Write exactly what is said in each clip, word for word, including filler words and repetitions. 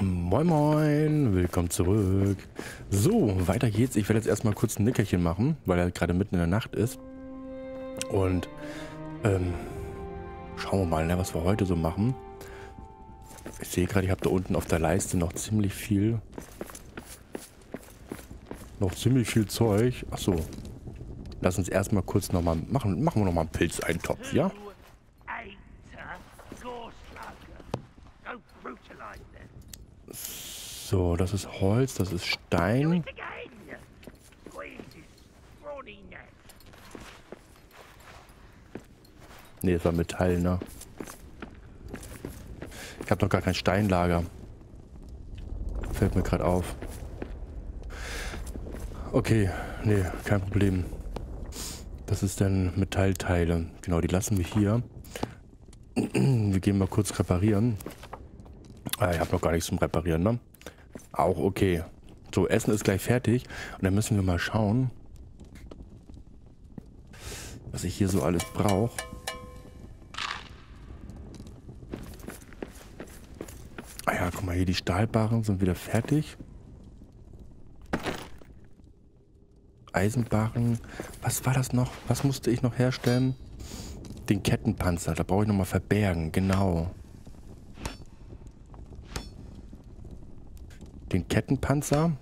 Moin Moin, willkommen zurück. So, weiter geht's. Ich werde jetzt erstmal kurz ein Nickerchen machen, weil er gerade mitten in der Nacht ist. Und ähm, schauen wir mal, ne, was wir heute so machen. Ich sehe gerade, ich habe da unten auf der Leiste noch ziemlich viel, noch ziemlich viel Zeug. Achso, lass uns erstmal kurz nochmal machen. Machen wir nochmal einen Pilzeintopf, ja? So, das ist Holz, das ist Stein. Ne, das war Metall, ne? Ich habe noch gar kein Steinlager. Fällt mir gerade auf. Okay, ne, kein Problem. Das ist dann Metallteile. Genau, die lassen wir hier. Wir gehen mal kurz reparieren. Ah, ich habe noch gar nichts zum Reparieren, ne? Auch okay. So, Essen ist gleich fertig. Und dann müssen wir mal schauen, was ich hier so alles brauche. Ah ja, guck mal hier, die Stahlbarren sind wieder fertig. Eisenbarren. Was war das noch? Was musste ich noch herstellen? Den Kettenpanzer. Da brauche ich nochmal verbergen. Genau. Den Kettenpanzer.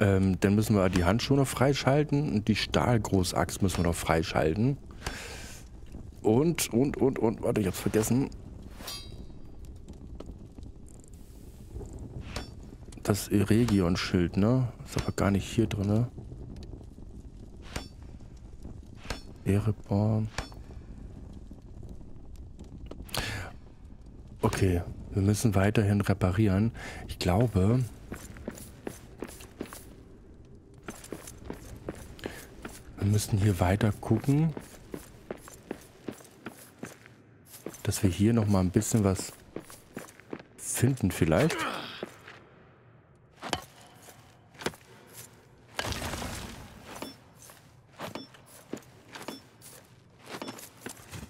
Ähm, dann müssen wir die Handschuhe noch freischalten. Und die Stahlgroßaxt müssen wir noch freischalten. Und, und, und, und. Warte, ich hab's vergessen. Das Eregion-Schild, ne? Ist aber gar nicht hier drin, ne? Erebor. Okay. Wir müssen weiterhin reparieren. Ich glaube, wir müssen hier weiter gucken, dass wir hier noch mal ein bisschen was finden vielleicht.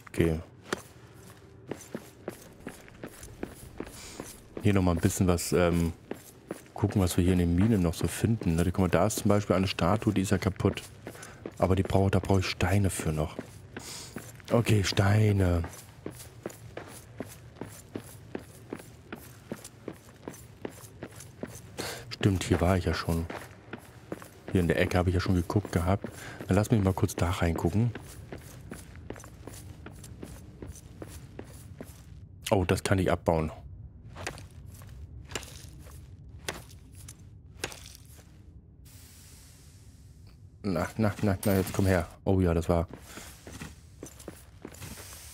Okay. Hier nochmal ein bisschen was, ähm, gucken, was wir hier in den Minen noch so finden. Ne? Guck mal, da ist zum Beispiel eine Statue, die ist ja kaputt. Aber die brauche, da brauche ich Steine für noch. Okay, Steine. Stimmt, hier war ich ja schon. Hier in der Ecke habe ich ja schon geguckt gehabt. Dann lass mich mal kurz da reingucken. Oh, das kann ich abbauen. Na, na, na, na, jetzt komm her. Oh ja, das war...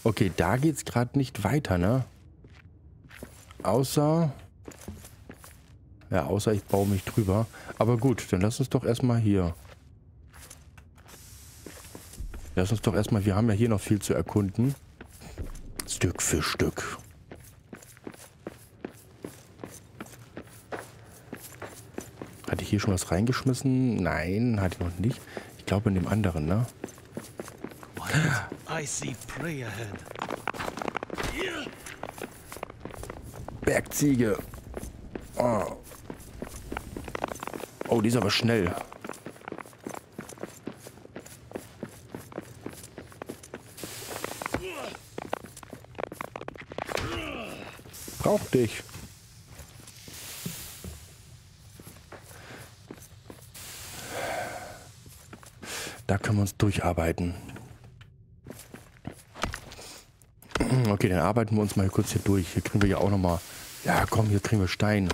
Okay, da geht's gerade nicht weiter, ne? Außer... Ja, außer ich baue mich drüber. Aber gut, dann lass uns doch erstmal hier... Lass uns doch erstmal... Wir haben ja hier noch viel zu erkunden. Stück für Stück. Hatte ich hier schon was reingeschmissen? Nein, hatte ich noch nicht. Ich glaube in dem anderen, ne? Bergziege. Oh. Oh, die ist aber schnell. Brauch dich. Da können wir uns durcharbeiten. Okay, dann arbeiten wir uns mal kurz hier durch. Hier kriegen wir ja auch nochmal... Ja, komm, hier kriegen wir Stein.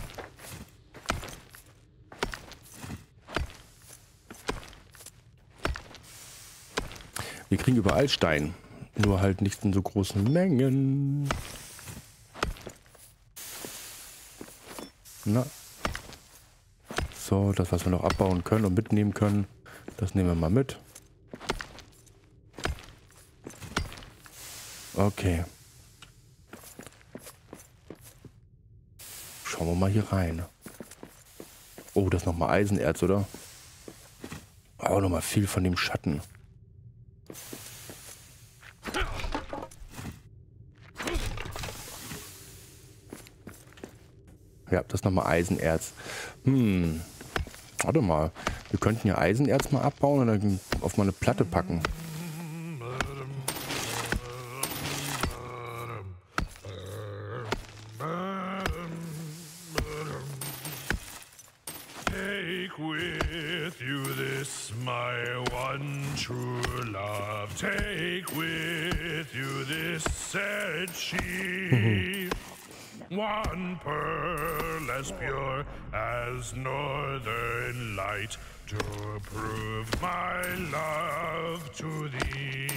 Wir kriegen überall Stein. Nur halt nicht in so großen Mengen. Na. So, das, was wir noch abbauen können und mitnehmen können, das nehmen wir mal mit. Okay. Schauen wir mal hier rein. Oh, das ist nochmal Eisenerz, oder? Auch nochmal viel von dem Schatten. Ja, das ist nochmal Eisenerz. Hm, warte mal. Wir könnten ja Eisenerz mal abbauen und dann auf mal eine Platte packen. Take with you this, my one true love. Take with you this, said she. One pearl as pure as northern light to prove my love to thee.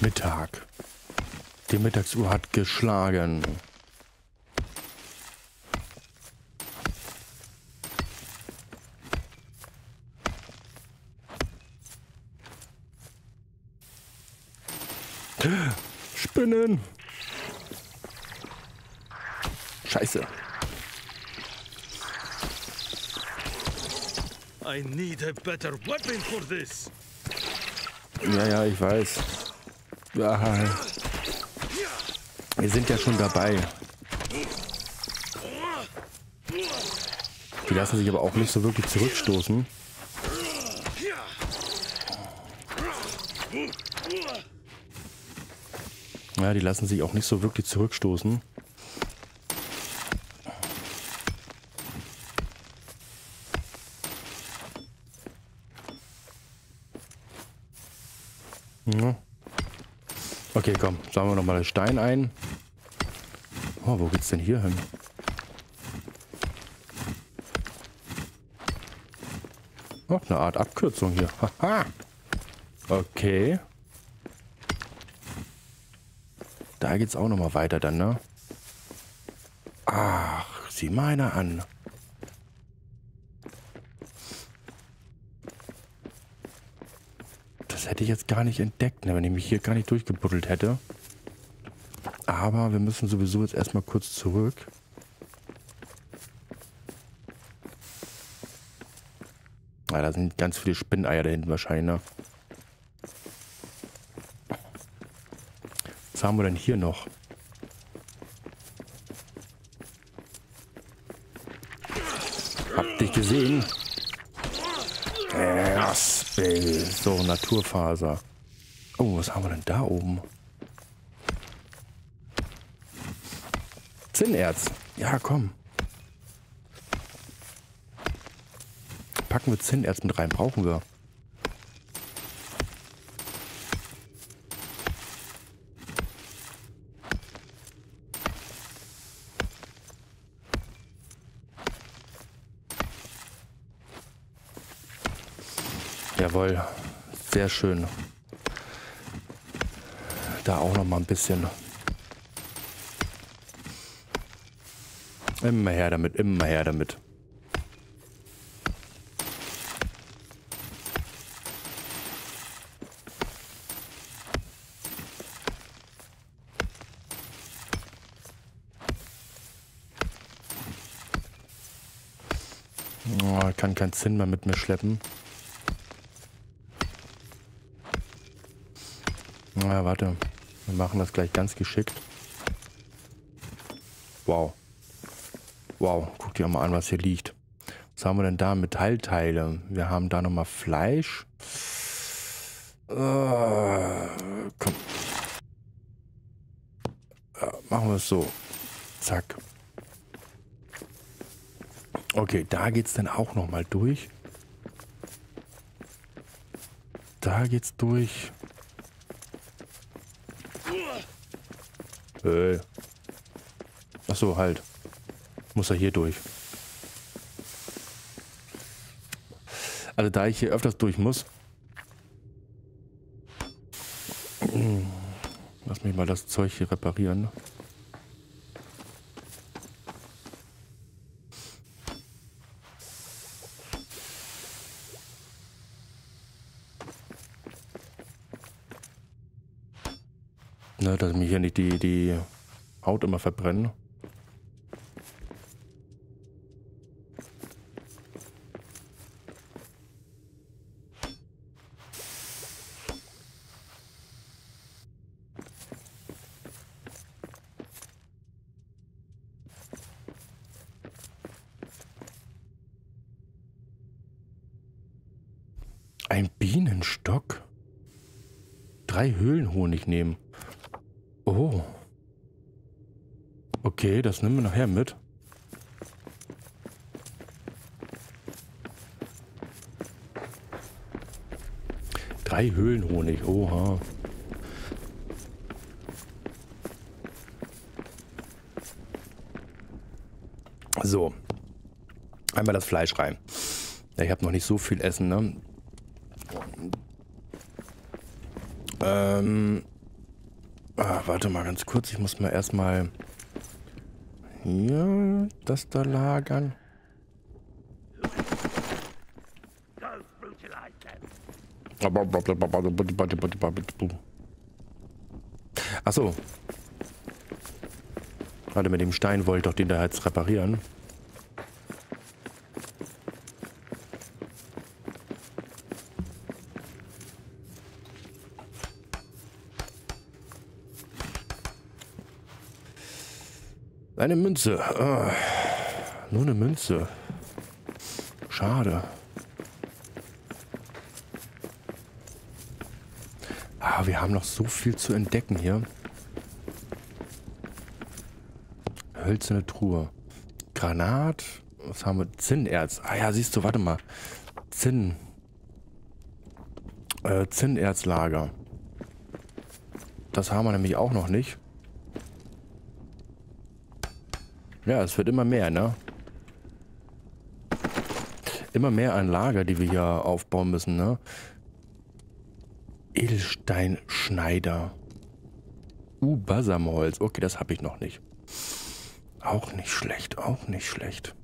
Mittag. Die Mittagsuhr hat geschlagen. Spinnen! Scheiße. I need a better weapon for this. Ja, ja, ich weiß. Ah. Wir sind ja schon dabei. Die lassen sich aber auch nicht so wirklich zurückstoßen. Ja, die lassen sich auch nicht so wirklich zurückstoßen. Ja. Okay, komm, sammeln wir nochmal den Stein ein. Oh, wo geht's denn hier hin? Oh, eine Art Abkürzung hier. Haha. Okay. Da geht's auch nochmal weiter dann, ne? Ach, sieh mal einer an. Das hätte ich jetzt gar nicht entdeckt, ne, wenn ich mich hier gar nicht durchgebuddelt hätte. Aber wir müssen sowieso jetzt erstmal kurz zurück. Ja, da sind ganz viele Spinneier da hinten wahrscheinlich, ne? Was haben wir denn hier noch? Hab dich gesehen. Raspel. So, Naturfaser. Oh, was haben wir denn da oben? Zinnerz. Ja, komm. Packen wir Zinnerz mit rein. Brauchen wir. Jawohl, sehr schön. Da auch noch mal ein bisschen. Immer her damit, immer her damit. Oh, ich kann keinen Zinn mehr mit mir schleppen. Na, warte. Wir machen das gleich ganz geschickt. Wow. Wow, guck dir mal an, was hier liegt. Was haben wir denn da? Metallteile. Wir haben da nochmal Fleisch. Äh, komm. Ja, machen wir es so. Zack. Okay, da geht's dann auch nochmal durch. Da geht's durch. Hey. Achso, halt. Muss er hier durch. Also da ich hier öfters durch muss. Lass mich mal das Zeug hier reparieren. Na, dass ich mir hier nicht die, die Haut immer verbrenne. Ein Bienenstock? Drei Höhlenhonig nehmen. Oh. Okay, das nehmen wir nachher mit. Drei Höhlenhonig, oha. So. Einmal das Fleisch rein. Ich habe noch nicht so viel Essen, ne? Ähm. Ah, warte mal ganz kurz. Ich muss mal erstmal hier das da lagern. Achso. Warte, mit dem Stein wollte ich doch den da jetzt reparieren. Eine Münze. Ah, nur eine Münze. Schade. Ah, wir haben noch so viel zu entdecken hier. Hölzerne Truhe. Granat. Was haben wir? Zinnerz. Ah ja, siehst du, warte mal. Zinn. Äh, Zinnerzlager. Das haben wir nämlich auch noch nicht. Ja, es wird immer mehr, ne? Immer mehr an Lager, die wir hier aufbauen müssen, ne? Edelsteinschneider. Uh, Balsamholz. Okay, das habe ich noch nicht. Auch nicht schlecht, auch nicht schlecht.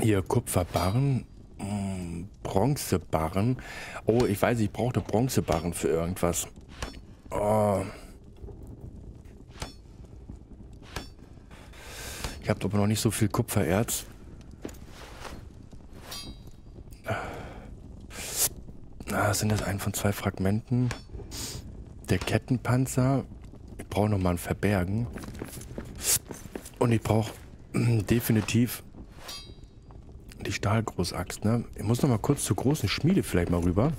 Hier, Kupferbarren. Hm, Bronzebarren. Oh, ich weiß, ich brauchte Bronzebarren für irgendwas. Oh. Ich habe aber noch nicht so viel Kupfererz. Na, sind das ein von zwei Fragmenten? Der Kettenpanzer. Ich brauche nochmal ein Verbergen. Und ich brauche definitiv die Stahlgroßaxt, ne? Ich muss nochmal kurz zur großen Schmiede vielleicht mal rüber.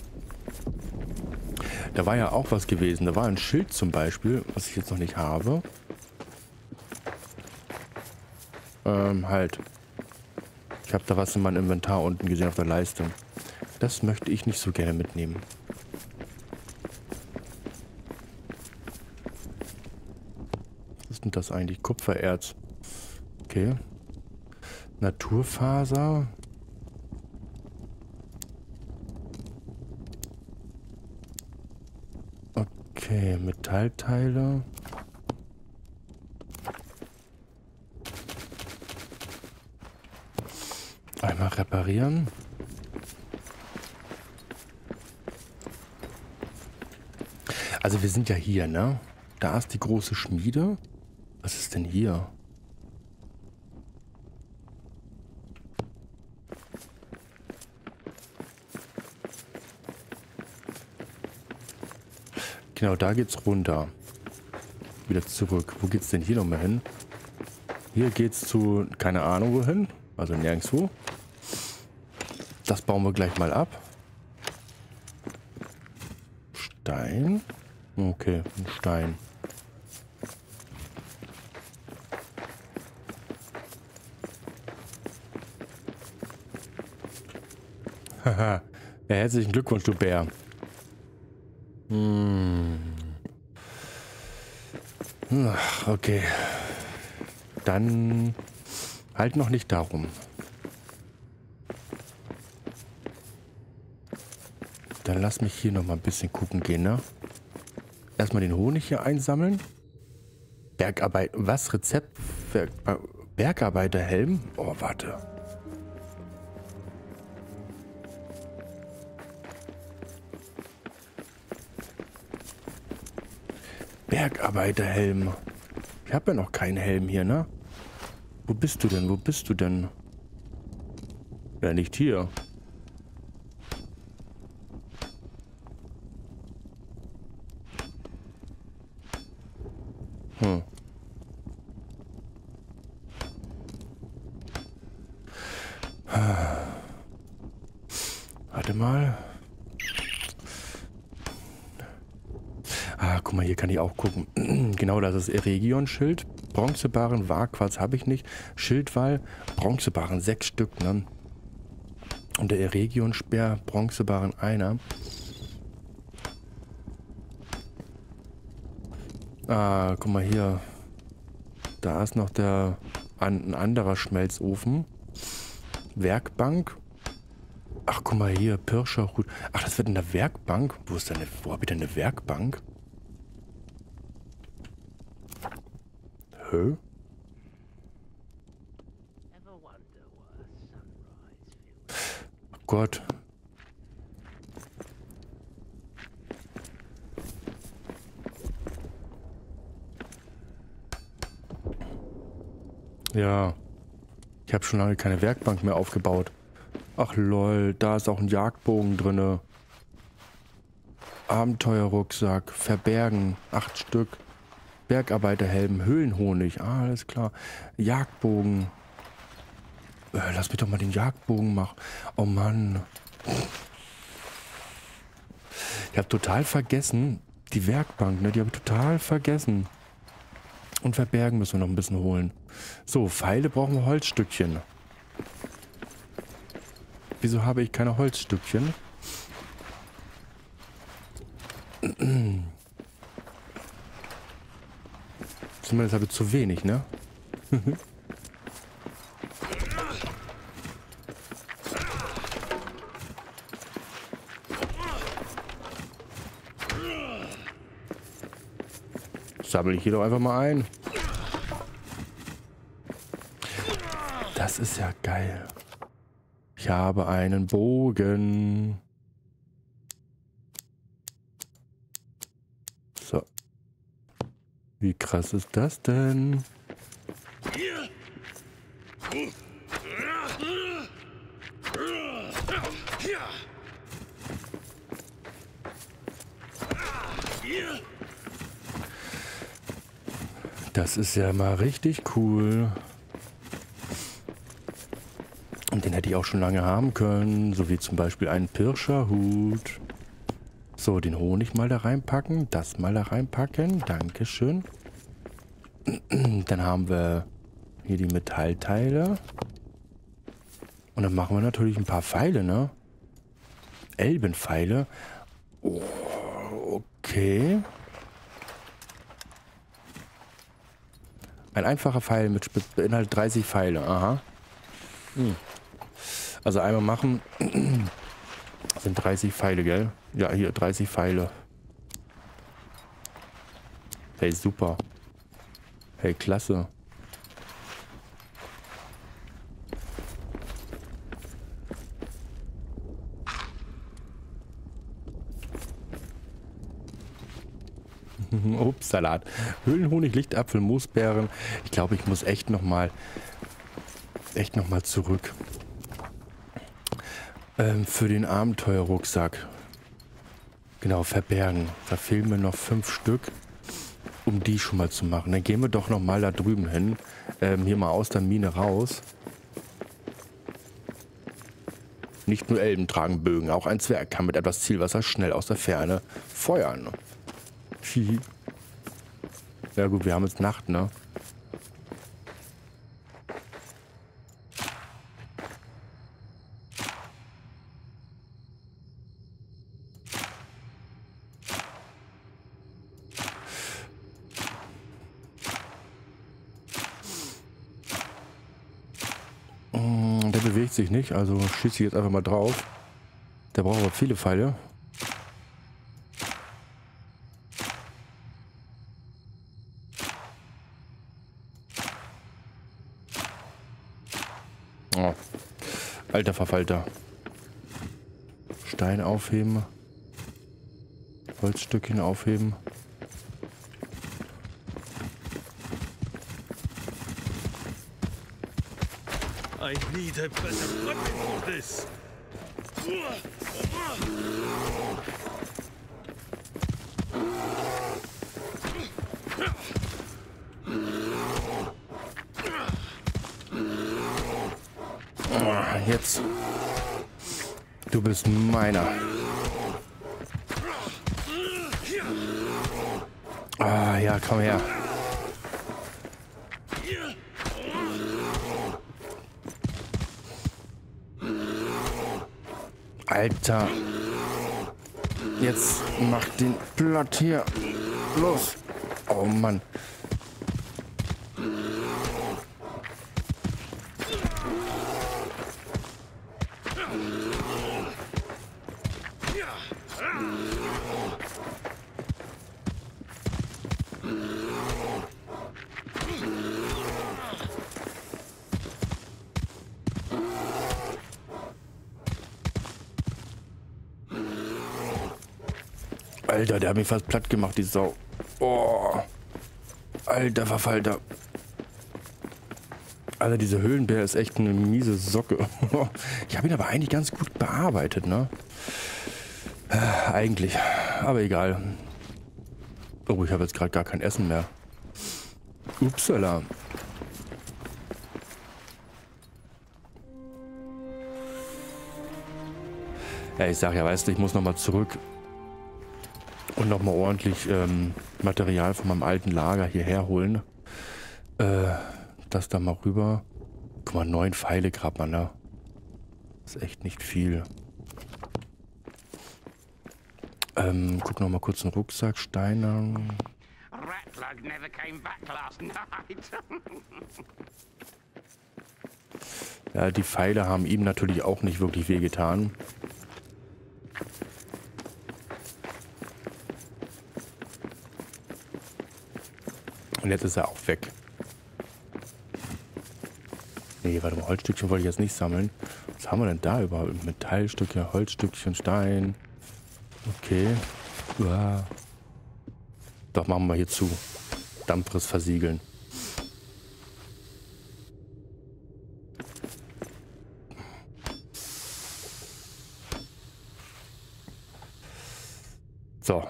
Da war ja auch was gewesen. Da war ein Schild zum Beispiel, was ich jetzt noch nicht habe. Ähm, halt. Ich habe da was in meinem Inventar unten gesehen auf der Leiste. Das möchte ich nicht so gerne mitnehmen. Was ist denn das eigentlich? Kupfererz. Okay. Naturfaser. Okay, Metallteile. Einmal reparieren. Also wir sind ja hier, ne? Da ist die große Schmiede. Was ist denn hier? Genau, da geht's runter. Wieder zurück. Wo geht's denn hier nochmal hin? Hier geht's zu, keine Ahnung wohin. Also nirgendwo. Das bauen wir gleich mal ab. Stein. Okay, ein Stein. Haha. Ja, herzlichen Glückwunsch, du Bär. Hm. Ach, okay. Dann halt noch nicht darum. Dann lass mich hier noch mal ein bisschen gucken gehen, ne? Erstmal den Honig hier einsammeln. Bergarbeit. Was? Rezept? Berg, Bergarbeiterhelm? Oh, warte. Bergarbeiterhelm. Ich habe ja noch keinen Helm hier, ne? Wo bist du denn? Wo bist du denn? Ja, nicht hier. Hm. Warte mal. Ah, guck mal, hier kann ich auch gucken. Genau, das ist Region-Schild. Bronzebaren, Warquarz habe ich nicht. Schildwall, Bronzebaren, sechs Stück, ne? Und der Eregion-Speer, Bronzebaren, einer. Ah, guck mal hier. Da ist noch der, an, ein anderer Schmelzofen. Werkbank. Ach, guck mal hier, Pirscherhut. Ach, das wird in der Werkbank. Wo ist denn eine, wo hab ich denn eine Werkbank? Hä? Oh Gott. Ja. Ich habe schon lange keine Werkbank mehr aufgebaut. Ach lol, da ist auch ein Jagdbogen drinne. Abenteuerrucksack, Verbergen, acht Stück. Bergarbeiterhelm, Höhlenhonig, ah, alles klar. Jagdbogen. Äh, lass mich doch mal den Jagdbogen machen. Oh Mann. Ich habe total vergessen, die Werkbank, ne, die habe ich total vergessen. Und Verbergen müssen wir noch ein bisschen holen. So, Pfeile brauchen wir Holzstückchen. Wieso habe ich keine Holzstückchen? Zumindest habe ich zu wenig, ne? Sammle ich hier doch einfach mal ein. Das ist ja geil. Ich habe einen Bogen. So. Wie krass ist das denn? Das ist ja mal richtig cool. Den hätte ich auch schon lange haben können, so wie zum Beispiel einen Pirscherhut. So, den Honig mal da reinpacken, das mal da reinpacken, dankeschön. Dann haben wir hier die Metallteile. Und dann machen wir natürlich ein paar Pfeile, ne? Elbenpfeile. Oh, okay. Ein einfacher Pfeil mit Spitz beinhaltet dreißig Pfeile, aha. Hm. Also einmal machen, sind dreißig Pfeile, gell? Ja, hier dreißig Pfeile. Hey, super. Hey, klasse. Obstsalat. Höhlenhonig, Lichtapfel, Moosbeeren. Ich glaube, ich muss echt nochmal, echt nochmal zurück. Für den Abenteuerrucksack. Genau, Verbergen. Da fehlen mir noch fünf Stück, um die schon mal zu machen. Dann gehen wir doch noch mal da drüben hin. Ähm, hier mal aus der Mine raus. Nicht nur Elben tragen Bögen, auch ein Zwerg kann mit etwas Zielwasser schnell aus der Ferne feuern. Ja gut, wir haben jetzt Nacht, ne? Bewegt sich nicht, also schieße ich jetzt einfach mal drauf. Da brauchen wir viele Pfeile. Oh. Alter Verfalter. Stein aufheben. Holzstückchen aufheben. I need a better weapon for this. Jetzt. Du bist meiner. Ah, ja, komm her. Alter. Jetzt mach den platt hier. Los. Oh Mann. Alter, der hat mich fast platt gemacht, die Sau. Oh. Alter Verfalter. Alter, diese Höhlenbär ist echt eine miese Socke. Ich habe ihn aber eigentlich ganz gut bearbeitet, ne? Äh, eigentlich. Aber egal. Oh, ich habe jetzt gerade gar kein Essen mehr. Upsala. Ja, ich sag ja, weißt du, ich muss nochmal zurück. Und nochmal ordentlich ähm, Material von meinem alten Lager hierher holen. Äh, das da mal rüber. Guck mal, neun Pfeile grad mal, ne? Das ist echt nicht viel. Ähm, guck nochmal kurz den Rucksack. Steine. Ja, die Pfeile haben ihm natürlich auch nicht wirklich wehgetan. Und jetzt ist er auch weg. Nee, warte mal, Holzstückchen wollte ich jetzt nicht sammeln. Was haben wir denn da überhaupt? Metallstückchen, Holzstückchen, Stein. Okay. Uah. Doch, machen wir hier zu. Dampfriss versiegeln. So.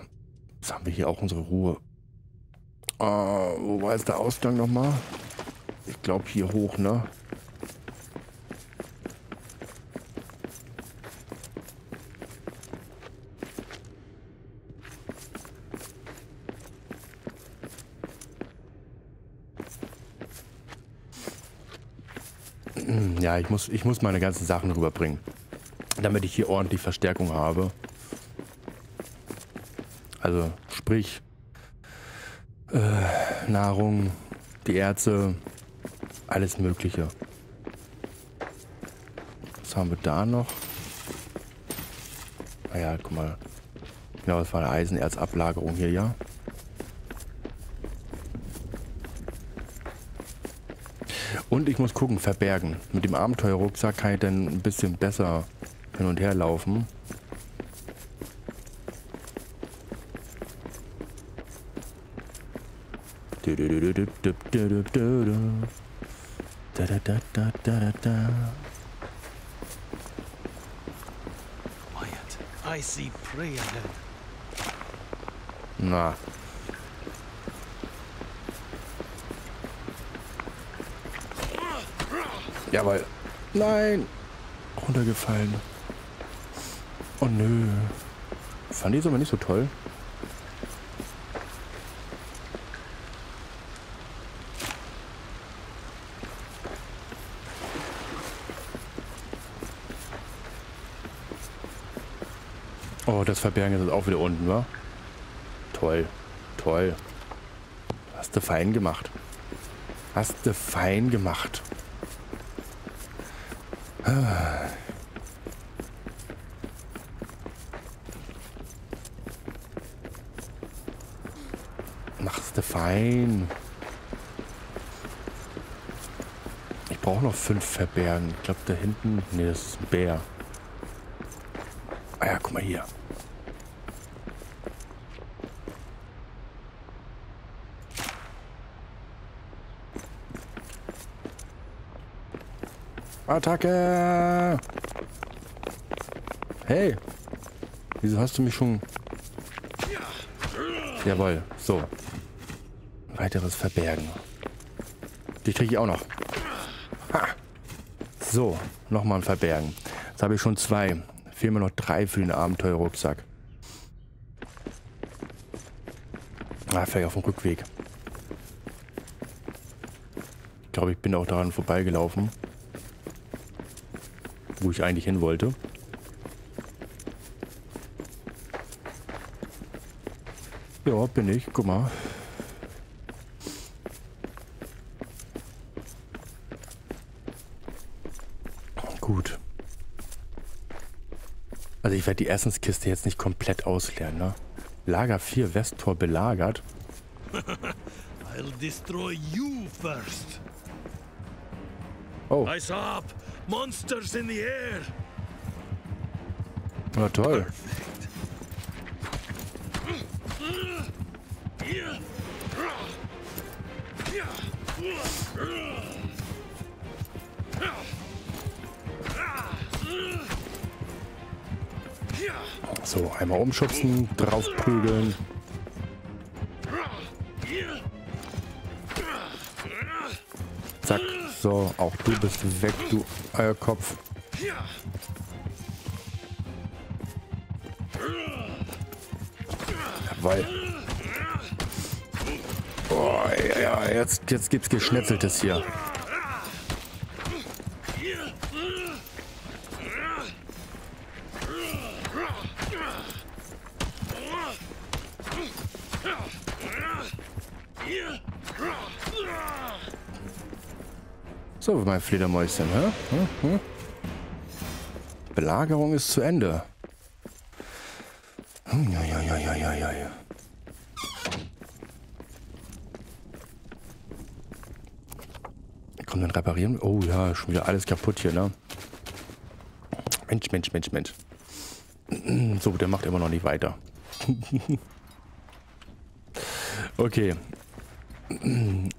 Jetzt haben wir hier auch unsere Ruhe. Uh, wo war jetzt der Ausgang nochmal? Ich glaube hier hoch, ne? Ja, ich muss, ich muss meine ganzen Sachen rüberbringen, damit ich hier ordentlich Verstärkung habe. Also, sprich... Äh, Nahrung, die Erze, alles Mögliche. Was haben wir da noch? Naja, guck mal. Genau, das war eine Eisenerzablagerung hier, ja. Und ich muss gucken, verbergen. Mit dem Abenteuerrucksack kann ich dann ein bisschen besser hin und her laufen. Na. Jawohl. Nein. Runtergefallen. Oh nö. Fand ich aber nicht so toll. Oh, das Verbergen ist jetzt auch wieder unten, wa? Toll, toll. Hast du fein gemacht. Hast du fein gemacht. Ah. Machst du fein. Ich brauche noch fünf Verbergen. Ich glaube, da hinten... Ne, das ist ein Bär. Ah ja, guck mal hier. Attacke! Hey! Wieso hast du mich schon... Jawohl, so. Weiteres Verbergen. Die kriege ich auch noch. Ha! So, nochmal ein Verbergen. Jetzt habe ich schon zwei. Fehlen mir noch drei für den Abenteuerrucksack. Ah, vielleicht auf dem Rückweg. Ich glaube, ich bin auch daran vorbeigelaufen, wo ich eigentlich hin wollte. Ja, bin ich. Guck mal. Gut. Also ich werde die Essenskiste jetzt nicht komplett ausleeren, ne? Lager vier, Westtor belagert. I'll destroy you first. Oh. Eyes up! Monsters in the air! Na toll. So, einmal umschubsen, draufprügeln. Zack. So, auch du bist weg, du Eierkopf. Weil. Oh, ja, jetzt, jetzt gibt's Geschnetzeltes hier. So, mein Fledermäuschen, hä? Hm, hm. Belagerung ist zu Ende. Hm, ja, ja, ja, ja, ja, ja, ja. Komm, dann reparieren. Oh ja, schon wieder alles kaputt hier, ne? Mensch, Mensch, Mensch, Mensch. So, der macht immer noch nicht weiter. Okay.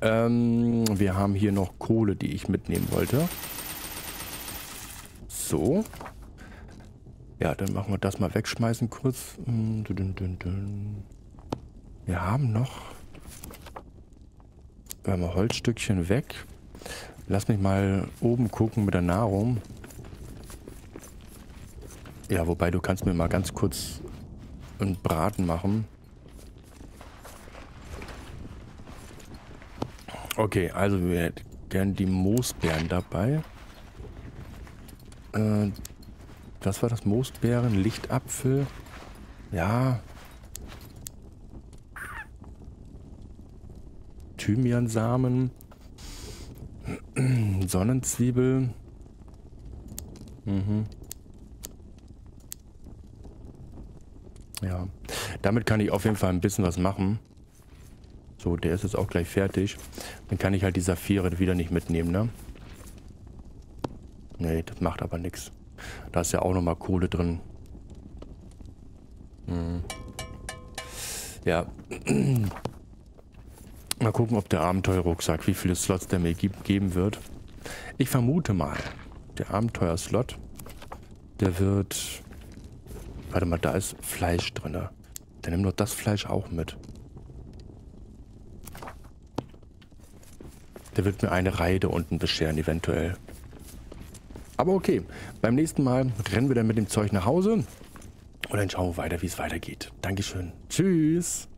Ähm, wir haben hier noch Kohle, die ich mitnehmen wollte. So. Ja, dann machen wir das mal wegschmeißen kurz. Wir haben noch... Wir haben Holzstückchen weg. Lass mich mal oben gucken mit der Nahrung. Ja, wobei du kannst mir mal ganz kurz einen Braten machen. Okay, also wir hätten gern die Moosbeeren dabei. Äh, was war das? Moosbeeren, Lichtapfel. Ja. Thymiansamen. Sonnenzwiebel. Mhm. Ja. Damit kann ich auf jeden Fall ein bisschen was machen. So, der ist jetzt auch gleich fertig. Dann kann ich halt die Saphire wieder nicht mitnehmen, ne? Nee, das macht aber nichts. Da ist ja auch nochmal Kohle drin. Hm. Ja. Mal gucken, ob der Abenteuerrucksack, wie viele Slots der mir geben wird. Ich vermute mal, der Abenteuerslot, der wird... Warte mal, da ist Fleisch drin. Dann nimm doch das Fleisch auch mit. Der wird mir eine Reihe da unten bescheren, eventuell. Aber okay, beim nächsten Mal rennen wir dann mit dem Zeug nach Hause und dann schauen wir weiter, wie es weitergeht. Dankeschön. Tschüss.